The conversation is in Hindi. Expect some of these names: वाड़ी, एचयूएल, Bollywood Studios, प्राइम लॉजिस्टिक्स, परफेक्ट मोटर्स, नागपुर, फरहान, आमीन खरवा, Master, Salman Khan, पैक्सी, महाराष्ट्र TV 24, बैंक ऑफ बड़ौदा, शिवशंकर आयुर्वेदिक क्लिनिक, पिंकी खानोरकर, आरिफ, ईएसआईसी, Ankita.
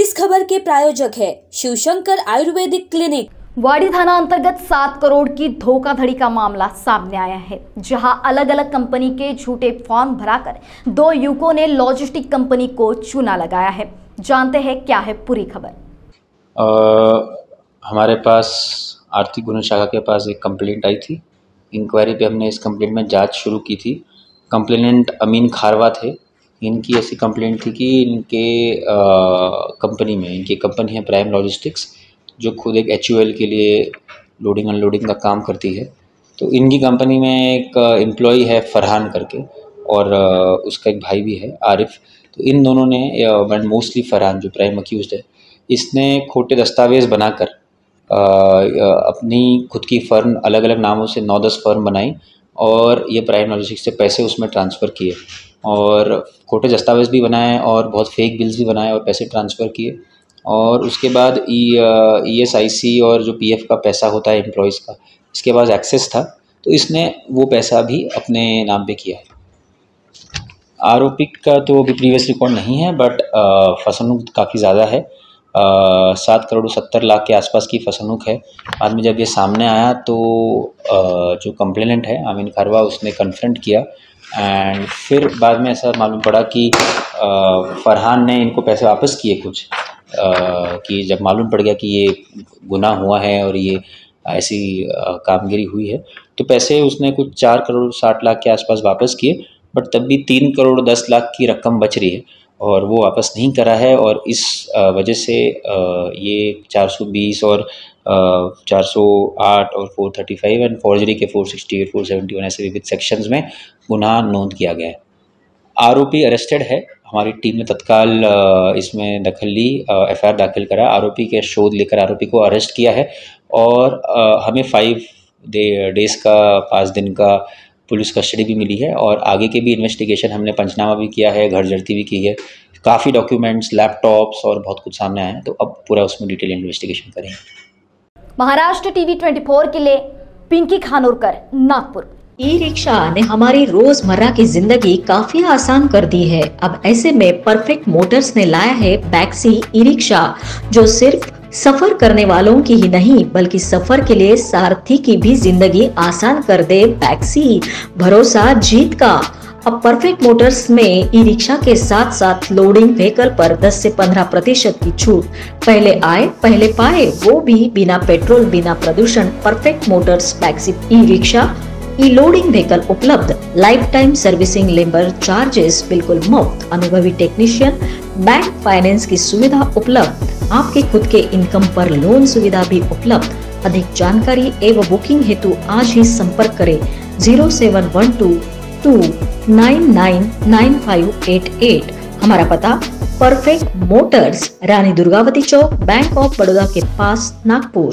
इस खबर के प्रायोजक है शिवशंकर आयुर्वेदिक क्लिनिक। वाड़ी थाना अंतर्गत 7 करोड़ की धोखाधड़ी का मामला सामने आया है, जहां अलग अलग कंपनी के झूठे फॉर्म भराकर 2 युवकों ने लॉजिस्टिक कंपनी को चूना लगाया है। जानते हैं क्या है पूरी खबर। हमारे पास आर्थिक गुना शाखा के पास एक कंप्लेंट आई थी। इंक्वायरी पे हमने इस कंप्लेंट में जांच शुरू की थी। कंप्लेनेंट आमीन खरवा थे। इनकी ऐसी कंप्लेंट थी कि इनके कंपनी में, इनकी कंपनी है प्राइम लॉजिस्टिक्स, जो खुद एक एचयूएल के लिए लोडिंग अनलोडिंग का काम करती है। तो इनकी कंपनी में एक एम्प्लॉई है फरहान करके, और उसका एक भाई भी है आरिफ। तो इन दोनों ने, बट मोस्टली फरहान जो प्राइम अक्यूज्ड है, इसने खोटे दस्तावेज़ बनाकर अपनी खुद की फर्म अलग अलग नामों से 9-10 फर्म बनाई और ये प्राइम लॉजिस्टिक्स से पैसे उसमें ट्रांसफ़र किए, और खोटे दस्तावेज़ भी बनाए और बहुत फेक बिल्स भी बनाए और पैसे ट्रांसफ़र किए। और उसके बाद ईएसआईसी और जो पीएफ का पैसा होता है एम्प्लॉइज़ का, इसके पास एक्सेस था, तो इसने वो पैसा भी अपने नाम पे किया है। आरोपी का तो अभी प्रीवियस रिकॉर्ड नहीं है, बट फसनुक काफ़ी ज़्यादा है। 7 करोड़ 70 लाख के आसपास की फसनुक है। बाद में जब ये सामने आया तो जो कंप्लेनेंट है आमीन खरवा, उसने कन्फ्रंट किया, एंड फिर बाद में ऐसा मालूम पड़ा कि फरहान ने इनको पैसे वापस किए कुछ। कि जब मालूम पड़ गया कि ये गुना हुआ है और ये ऐसी कामगिरी हुई है, तो पैसे उसने कुछ 4 करोड़ 60 लाख के आसपास वापस किए, बट तब भी 3 करोड़ 10 लाख की रकम बच रही है और वो वापस नहीं करा है। और इस वजह से ये 420 और 408 और 435 एंड फॉर्जरी के 468, 471 ऐसे विविध सेक्शंस में गुनाह नोंद किया गया है। आरोपी अरेस्टेड है। हमारी टीम ने तत्काल इसमें दखल ली, एफआईआर दाखिल करा, आरोपी के शोध लेकर आरोपी को अरेस्ट किया है। और हमें 5 डेज़ का, 5 दिन का पुलिस कस्टडी भी मिली है। और आगे के भी इन्वेस्टिगेशन, हमने पंचनामा भी किया है, घर जड़ती भी की है, काफ़ी डॉक्यूमेंट्स, लैपटॉप्स और बहुत कुछ सामने आया है, तो अब पूरा उसमें डिटेल इन्वेस्टिगेशन करेंगे। महाराष्ट्र TV 24 के लिए पिंकी खानोरकर, नागपुर। ई रिक्शा ने हमारी रोजमर्रा की जिंदगी काफी आसान कर दी है। अब ऐसे में परफेक्ट मोटर्स ने लाया है पैक्सी ई रिक्शा, जो सिर्फ सफर करने वालों की ही नहीं बल्कि सफर के लिए सारथी की भी जिंदगी आसान कर दे। पैक्सी, भरोसा जीत का। अब परफेक्ट मोटर्स में ई रिक्शा के साथ साथ लोडिंग व्हीकल पर 10 से 15% की छूट। पहले आए पहले पाए, वो भी बिना पेट्रोल बिना प्रदूषण। परफेक्ट मोटर्स पैक्सी e rickshaw, e loading vehicle उपलब्ध। Life time servicing, labour charges बिल्कुल मुफ्त, अनुभवी टेक्नीशियन, बैंक फाइनेंस की सुविधा उपलब्ध, आपके खुद के इनकम पर लोन सुविधा भी उपलब्ध। अधिक जानकारी एवं बुकिंग हेतु आज ही संपर्क करें 07122999588। हमारा पता परफेक्ट मोटर्स, Rani Durgavati Chowk, बैंक ऑफ बड़ौदा के पास, नागपुर।